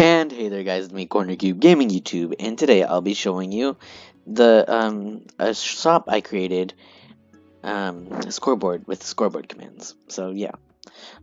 And hey there guys, it's me CornerCube Gaming YouTube, and today I'll be showing you the a shop I created, a scoreboard with scoreboard commands. So yeah,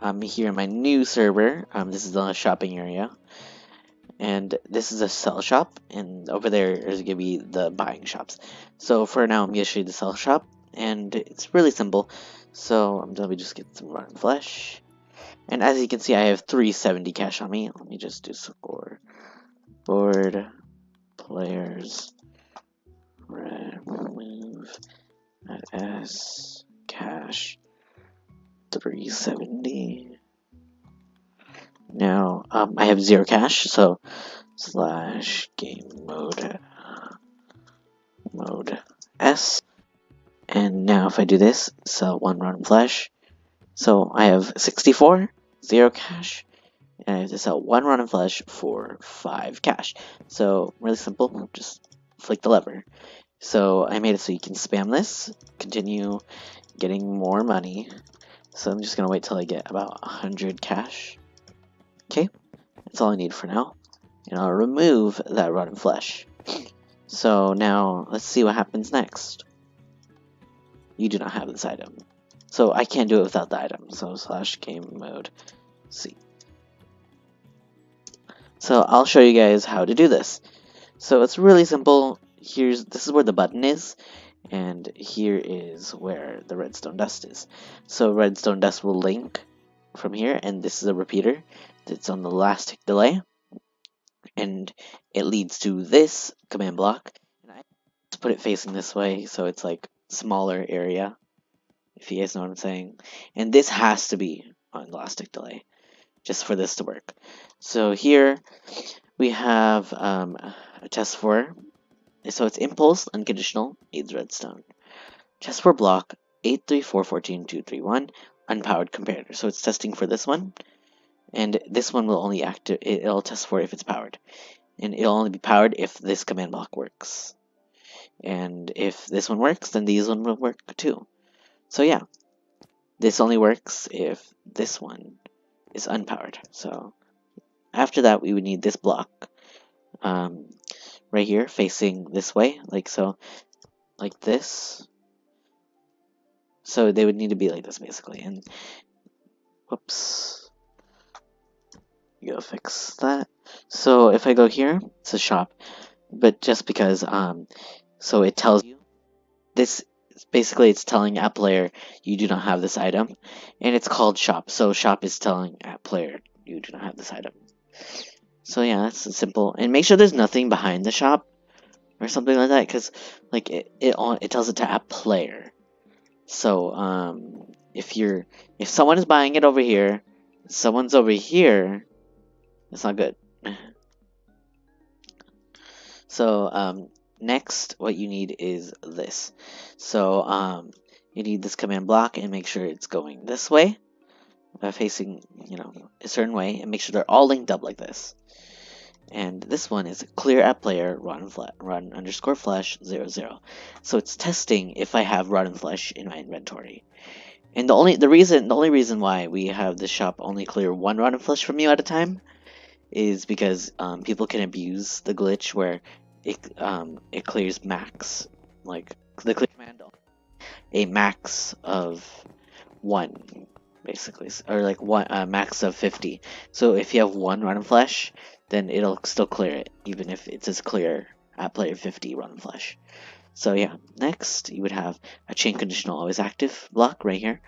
I'm here in my new server. This is the shopping area, and this is a sell shop, and over there is gonna be the buying shops. So for now, I'm gonna show you the sell shop, and it's really simple. So let me just get some rotten flesh. And as you can see, I have 370 cash on me. Let me just do scoreboard players remove s cash 370. Now I have 0 cash, so slash game mode s. And now if I do this, so one round flash. So I have 64, 0 cash, and I have to sell one rotten flesh for 5 cash. So really simple, just flick the lever. So I made it so you can spam this, continue getting more money. So I'm just gonna wait till I get about 100 cash. Okay, that's all I need for now. And I'll remove that rotten flesh. So now let's see what happens next. You do not have this item. So I can't do it without the item, so slash game mode C. So I'll show you guys how to do this. So it's really simple. This is where the button is, and here is where the redstone dust is. So redstone dust will link from here, and this is a repeater that's on the last tick delay, and it leads to this command block. And I just put it facing this way, so it's like smaller area, if you guys know what I'm saying. And this has to be on elastic delay just for this to work. So here we have a test for, so it's impulse unconditional aids redstone test for block 834.14.231 unpowered comparator. So it's testing for this one, and this one will only active, it'll test for if it's powered, and it'll only be powered if this command block works. And if this one works, then these one will work too. So yeah, this only works if this one is unpowered. So after that, we would need this block right here facing this way, like so, like this. So they would need to be like this basically. And whoops, you gotta fix that. So if I go here, it's a shop, but just because so it tells you this. Basically, it's telling app player you do not have this item, and it's called shop. So shop is telling app player you do not have this item. So yeah, that's simple. And make sure there's nothing behind the shop or something like that, because like it tells it to app player. So if someone is buying it over here, someone's over here, it's not good. So next, what you need is this. So you need this command block, and make sure it's going this way, facing, you know, a certain way, and make sure they're all linked up like this. And this one is clear app player rotten underscore flesh 00. So it's testing if I have rotten flesh in my inventory. And the only reason why we have the shop only clear one rotten flesh from you at a time is because people can abuse the glitch where it clears max, like the clear command a max of 1 basically, or like one max of 50. So if you have one rotten flesh, then it'll still clear it, even if it says clear at player 50 rotten flesh. So yeah, next you would have a chain conditional always active block right here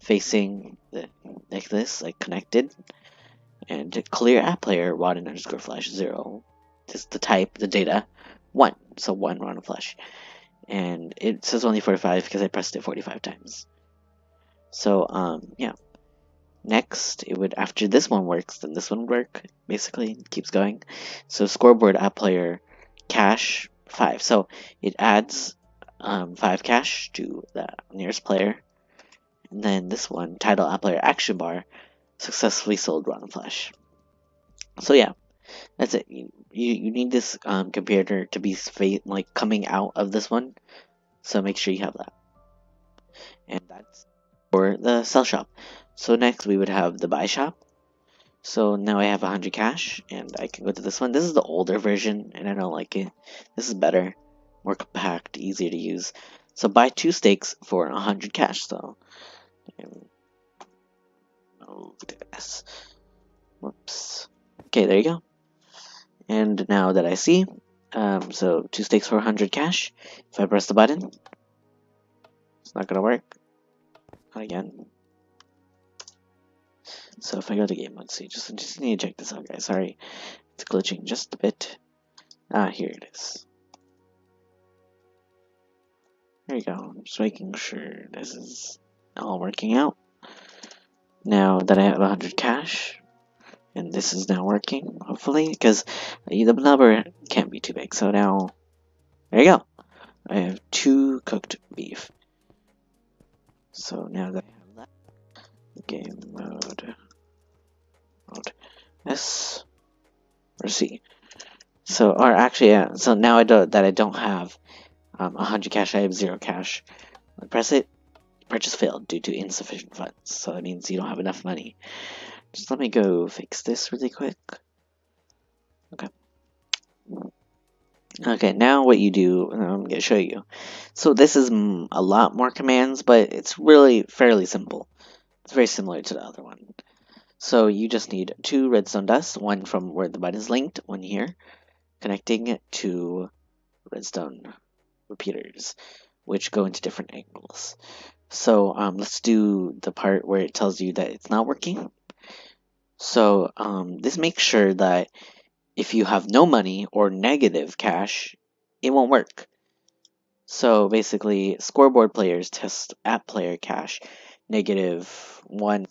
facing the, like this, like connected, and to clear at player rotten underscore flesh 0. Just the type, the data, 1. So 1 round of flesh. And it says only 45 because I pressed it 45 times. So yeah. Next, it would, after this one works, then this one would work. Basically, it keeps going. So scoreboard app player cache 5. So it adds 5 cache to the nearest player. And then this one, title app player action bar, successfully sold round of flesh. So yeah. That's it. You need this comparator to be like coming out of this one, so make sure you have that. And that's for the sell shop. So next we would have the buy shop. So now I have 100 cash and I can go to this one. This is the older version and I don't like it. This is better, more compact, easier to use. So buy 2 steaks for 100 cash. So oh, yes. Whoops. Okay, there you go. And now that I see, so 2 steaks for 100 cash. If I press the button, it's not gonna work. Not again. So if I go to game, let's see, just need to check this out, guys. Sorry, it's glitching just a bit. Ah, here it is. There you go. I'm just making sure this is all working out. Now that I have 100 cash, and this is now working, hopefully, because the number can't be too big. So now, there you go. I have 2 cooked beef. So now that I have that, game mode. S or C. So, or actually, yeah. So now I don't have 100 cash. I have 0 cash. I press it. Purchase failed due to insufficient funds. So that means you don't have enough money. Just let me go fix this really quick. Okay. Okay. Now what you do, I'm gonna show you. So this is a lot more commands, but it's really fairly simple. It's very similar to the other one. So you just need 2 redstone dust, one from where the button is linked, one here, connecting it to redstone repeaters, which go into different angles. So let's do the part where it tells you that it's not working. So this makes sure that if you have no money or negative cash, it won't work. So basically, scoreboard players test at player cash, -1.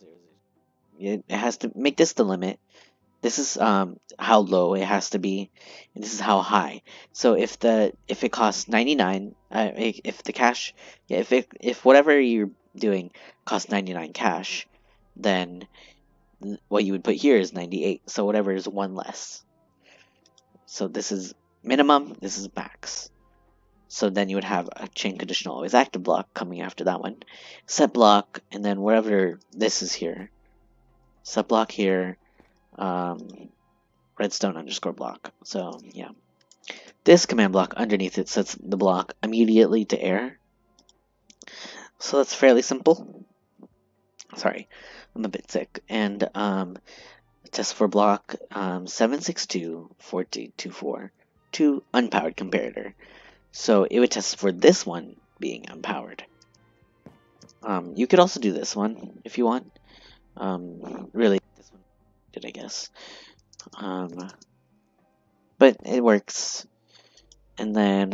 It has to make this the limit. This is how low it has to be, and this is how high. So if it costs 99, if the cash, yeah, if whatever you're doing costs 99 cash, then what you would put here is 98. So whatever is 1 less. So this is minimum. This is max. So then you would have a chain conditional always active block coming after that one, set block, and then whatever this is here. Set block here, redstone _ block. So yeah, this command block underneath it sets the block immediately to air. So that's fairly simple. Sorry, I'm a bit sick. And test for block 762.1424 to unpowered comparator. So it would test for this one being unpowered. You could also do this one if you want. Really, this one did, I guess. But it works. And then,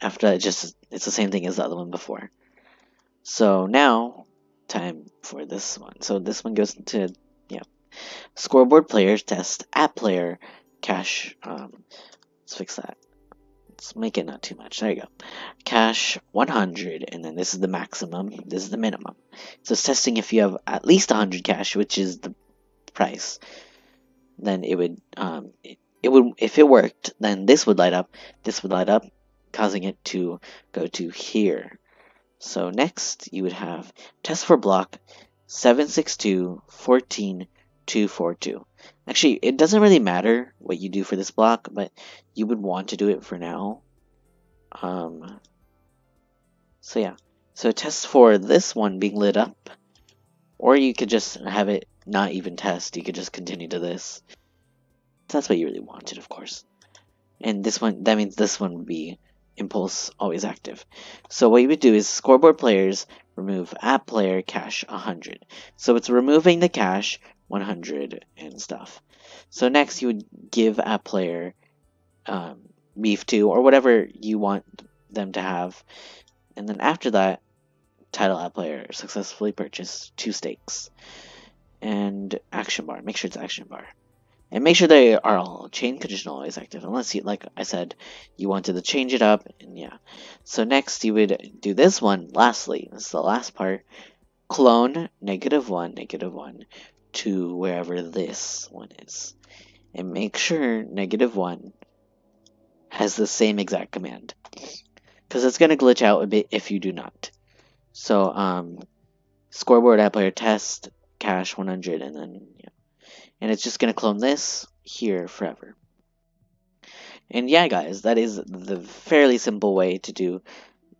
after that, it's the same thing as the other one before. So now, time for this one. So this one goes to, yeah. Scoreboard players test at player cash. Let's fix that. Let's make it not too much. There you go. Cash 100, and then this is the maximum. This is the minimum. So it's testing if you have at least 100 cash, which is the price. Then it would, if it worked, then this would light up, causing it to go to here. So next, you would have test for block 762.14.242. Actually, it doesn't really matter what you do for this block, but you would want to do it for now. So yeah, so it tests for this one being lit up, or you could just have it not even test. You could just continue to this. That's what you really wanted, of course. And this one, that means this one would be impulse always active. So what you would do is scoreboard players remove at player cash 100. So it's removing the cash 100 and stuff. So next you would give at player beef 2 or whatever you want them to have, and then after that, title at player successfully purchased 2 steaks, and action bar. Make sure it's action bar, and make sure they are all chain conditional always active, unless you, like I said, you wanted to change it up. And yeah, so next you would do this one. Lastly, this is the last part. Clone -1, -1 to wherever this one is, and make sure -1 has the same exact command, because it's going to glitch out a bit if you do not. So scoreboard at player test cash 100, and then yeah, and it's just going to clone this here forever. And yeah, guys, that is the fairly simple way to do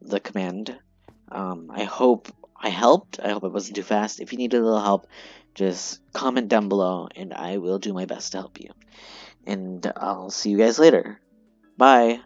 the command. I hope I helped. I hope it wasn't too fast. If you need a little help, just comment down below, and I will do my best to help you. And I'll see you guys later. Bye!